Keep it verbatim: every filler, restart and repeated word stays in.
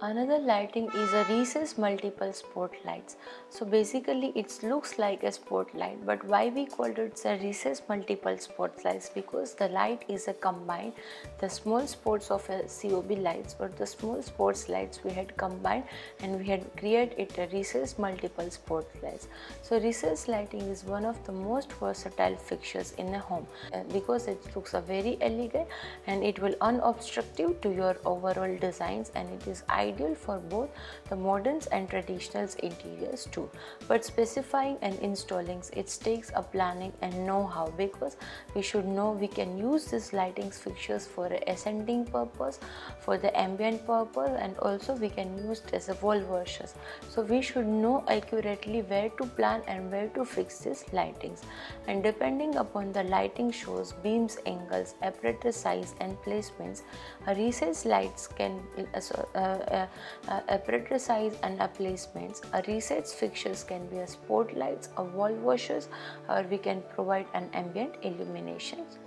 Another lighting is a recessed multiple spotlights. So basically it looks like a spotlight, but why we called it a recessed multiple spotlights? Because the light is a combined, the small spots of a C O B lights or the small spots lights we had combined and we had created it a recessed multiple spotlights. So recessed lighting is one of the most versatile fixtures in a home because it looks a very elegant and it will unobstructive to your overall designs, and it is ideal ideal for both the moderns and traditionals interiors too. But specifying and installing it takes a planning and know-how, because we should know we can use these lighting fixtures for ascending purpose, for the ambient purpose, and also we can use it as a wall washes. So we should know accurately where to plan and where to fix these lightings, and depending upon the lighting shows, beams, angles, aperture size and placements, a recessed lights can uh, uh, Uh, uh, aperture size and a placements. A recessed fixtures can be a spotlights, a wall washers, or we can provide an ambient illuminations.